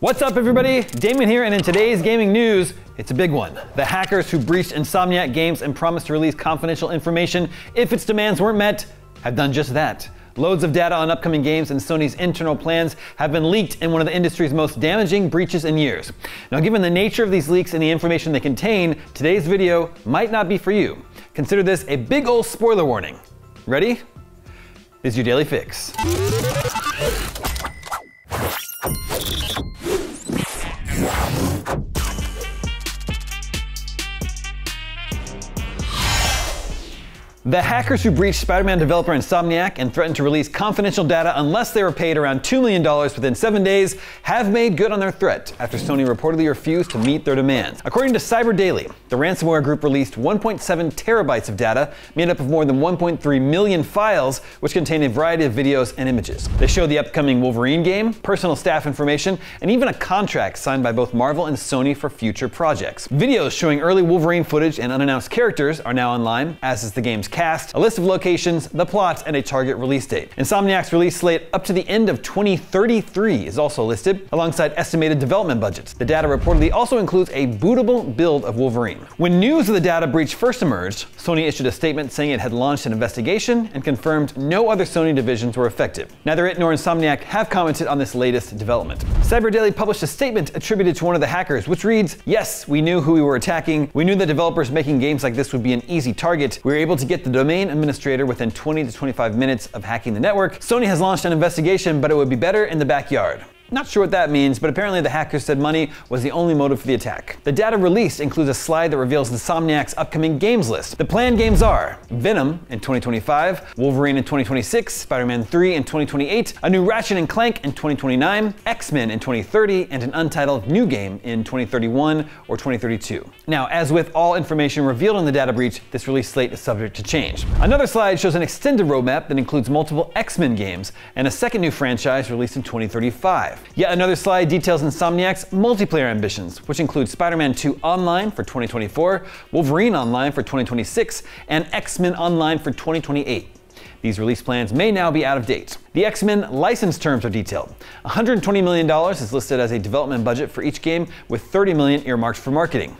What's up everybody, Damon here, and in today's gaming news, it's a big one. The hackers who breached Insomniac Games and promised to release confidential information if its demands weren't met have done just that. Loads of data on upcoming games and Sony's internal plans have been leaked in one of the industry's most damaging breaches in years. Now, given the nature of these leaks and the information they contain, today's video might not be for you. Consider this a big ol' spoiler warning. Ready? This is your daily fix. The hackers who breached Spider-Man developer Insomniac and threatened to release confidential data unless they were paid around $2 million within 7 days have made good on their threat after Sony reportedly refused to meet their demands. According to Cyber Daily, the ransomware group released 1.7 terabytes of data made up of more than 1.3 million files, which contained a variety of videos and images. They showed the upcoming Wolverine game, personal staff information, and even a contract signed by both Marvel and Sony for future projects. Videos showing early Wolverine footage and unannounced characters are now online, as is the game's cast, a list of locations, the plot, and a target release date. Insomniac's release slate up to the end of 2033 is also listed, alongside estimated development budgets. The data reportedly also includes a bootable build of Wolverine. When news of the data breach first emerged, Sony issued a statement saying it had launched an investigation and confirmed no other Sony divisions were affected. Neither it nor Insomniac have commented on this latest development. Cyber Daily published a statement attributed to one of the hackers, which reads, "Yes, we knew who we were attacking. We knew that developers making games like this would be an easy target. We were able to get the domain administrator within 20 to 25 minutes of hacking the network. Sony has launched an investigation, but it would be better in the backyard." Not sure what that means, but apparently the hackers said money was the only motive for the attack. The data released includes a slide that reveals Insomniac's upcoming games list. The planned games are Venom in 2025, Wolverine in 2026, Spider-Man 3 in 2028, a new Ratchet and Clank in 2029, X-Men in 2030, and an untitled new game in 2031 or 2032. Now, as with all information revealed in the data breach, this release slate is subject to change. Another slide shows an extended roadmap that includes multiple X-Men games and a second new franchise released in 2035. Yet another slide details Insomniac's multiplayer ambitions, which include Spider-Man 2 Online for 2024, Wolverine Online for 2026, and X-Men Online for 2028. These release plans may now be out of date. The X-Men license terms are detailed. $120 million is listed as a development budget for each game, with $30 million earmarked for marketing.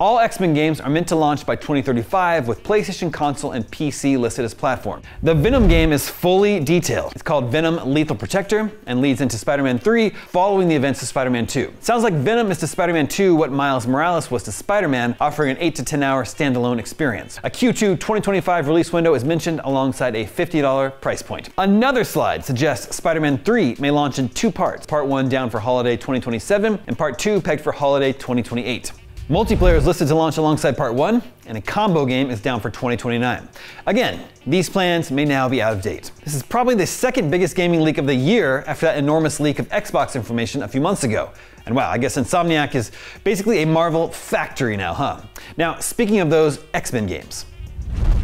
All X-Men games are meant to launch by 2035, with PlayStation console and PC listed as platform. The Venom game is fully detailed. It's called Venom Lethal Protector and leads into Spider-Man 3 following the events of Spider-Man 2. Sounds like Venom is to Spider-Man 2 what Miles Morales was to Spider-Man, offering an 8 to 10 hour standalone experience. A Q2 2025 release window is mentioned alongside a $50 price point. Another slide suggests Spider-Man 3 may launch in two parts, part 1 down for holiday 2027 and part 2 pegged for holiday 2028. Multiplayer is listed to launch alongside part 1, and a combo game is down for 2029. Again, these plans may now be out of date. This is probably the second biggest gaming leak of the year after that enormous leak of Xbox information a few months ago. And wow, I guess Insomniac is basically a Marvel factory now, huh? Now, speaking of those X-Men games.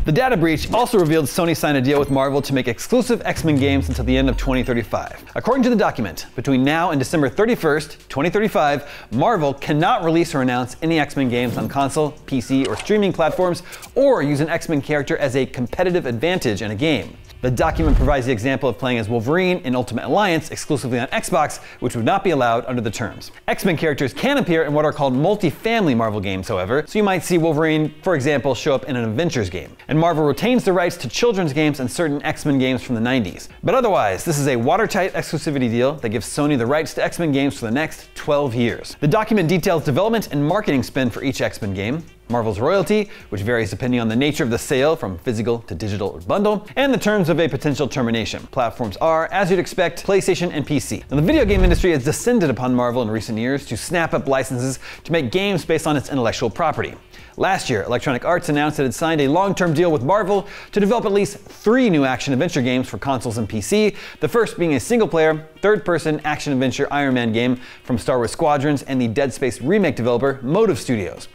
The data breach also revealed Sony signed a deal with Marvel to make exclusive X-Men games until the end of 2035. According to the document, between now and December 31st, 2035, Marvel cannot release or announce any X-Men games on console, PC, or streaming platforms, or use an X-Men character as a competitive advantage in a game. The document provides the example of playing as Wolverine in Ultimate Alliance exclusively on Xbox, which would not be allowed under the terms. X-Men characters can appear in what are called multi-family Marvel games, however, so you might see Wolverine, for example, show up in an Avengers game. And Marvel retains the rights to children's games and certain X-Men games from the 90s. But otherwise, this is a watertight exclusivity deal that gives Sony the rights to X-Men games for the next 12 years. The document details development and marketing spend for each X-Men game, Marvel's royalty, which varies depending on the nature of the sale from physical to digital or bundle, and the terms of a potential termination. Platforms are, as you'd expect, PlayStation and PC. Now, the video game industry has descended upon Marvel in recent years to snap up licenses to make games based on its intellectual property. Last year, Electronic Arts announced it had signed a long-term deal with Marvel to develop at least 3 new action-adventure games for consoles and PC, the first being a single-player, third-person action-adventure Iron Man game from Star Wars Squadrons and the Dead Space remake developer Motive Studios.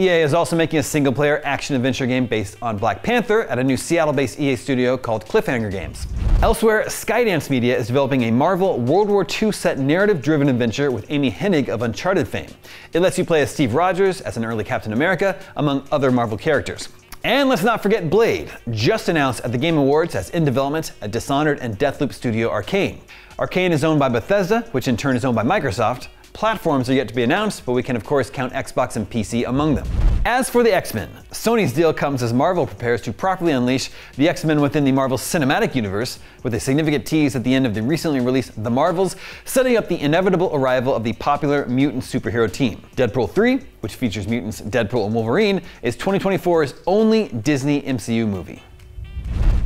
EA is also making a single-player action-adventure game based on Black Panther at a new Seattle-based EA studio called Cliffhanger Games. Elsewhere, Skydance Media is developing a Marvel World War II set narrative-driven adventure with Amy Hennig of Uncharted fame. It lets you play as Steve Rogers, as an early Captain America, among other Marvel characters. And let's not forget Blade, just announced at the Game Awards as in development at Dishonored and Deathloop studio Arcane. Arcane is owned by Bethesda, which in turn is owned by Microsoft. Platforms are yet to be announced, but we can of course count Xbox and PC among them. As for the X-Men, Sony's deal comes as Marvel prepares to properly unleash the X-Men within the Marvel Cinematic Universe, with a significant tease at the end of the recently released The Marvels, setting up the inevitable arrival of the popular mutant superhero team. Deadpool 3, which features mutants Deadpool and Wolverine, is 2024's only Disney MCU movie.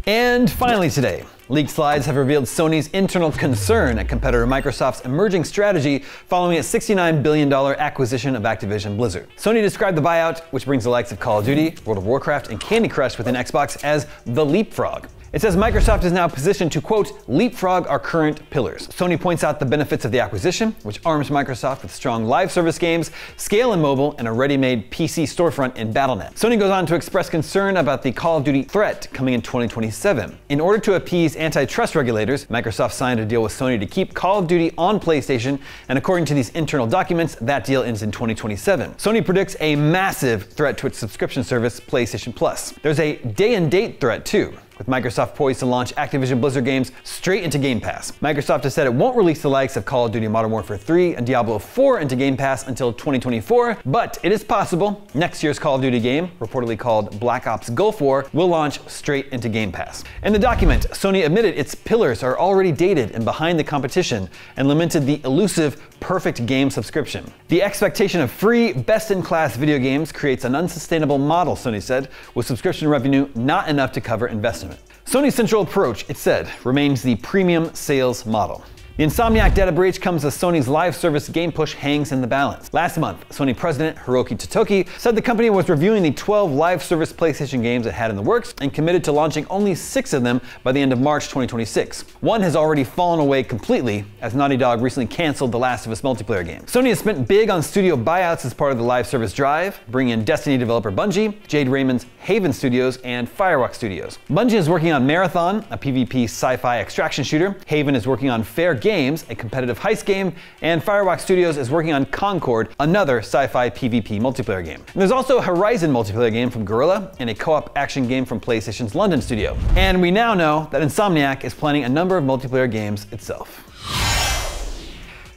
And finally today, leaked slides have revealed Sony's internal concern at competitor Microsoft's emerging strategy following its $69 billion acquisition of Activision Blizzard. Sony described the buyout, which brings the likes of Call of Duty, World of Warcraft, and Candy Crush within Xbox, as the leapfrog. It says Microsoft is now positioned to, quote, leapfrog our current pillars. Sony points out the benefits of the acquisition, which arms Microsoft with strong live service games, scale in mobile, and a ready-made PC storefront in Battle.net. Sony goes on to express concern about the Call of Duty threat coming in 2027. In order to appease antitrust regulators, Microsoft signed a deal with Sony to keep Call of Duty on PlayStation, and according to these internal documents, that deal ends in 2027. Sony predicts a massive threat to its subscription service, PlayStation Plus. There's a day and date threat too, with Microsoft poised to launch Activision Blizzard games straight into Game Pass. Microsoft has said it won't release the likes of Call of Duty Modern Warfare 3 and Diablo 4 into Game Pass until 2024, but it is possible next year's Call of Duty game, reportedly called Black Ops Gulf War, will launch straight into Game Pass. In the document, Sony admitted its pillars are already dated and behind the competition, and lamented the elusive perfect game subscription. The expectation of free, best-in-class video games creates an unsustainable model, Sony said, with subscription revenue not enough to cover investment. Sony's central approach, it said, remains the premium sales model. The Insomniac data breach comes as Sony's live service game push hangs in the balance. Last month, Sony president Hiroki Totoki said the company was reviewing the 12 live service PlayStation games it had in the works and committed to launching only 6 of them by the end of March 2026. One has already fallen away completely, as Naughty Dog recently canceled The Last of Us multiplayer game. Sony has spent big on studio buyouts as part of the live service drive, bringing in Destiny developer Bungie, Jade Raymond's Haven Studios, and Firewalk Studios. Bungie is working on Marathon, a PvP sci-fi extraction shooter. Haven is working on Fair Games, a competitive heist game, and Firewalk Studios is working on Concord, another sci-fi PvP multiplayer game. And there's also a Horizon multiplayer game from Guerrilla and a co-op action game from PlayStation's London studio. And we now know that Insomniac is planning a number of multiplayer games itself.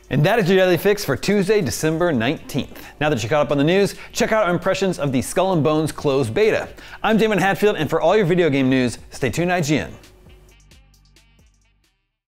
And that is your Daily Fix for Tuesday, December 19th. Now that you're caught up on the news, check out our impressions of the Skull and Bones closed beta. I'm Damon Hatfield, and for all your video game news, stay tuned to IGN.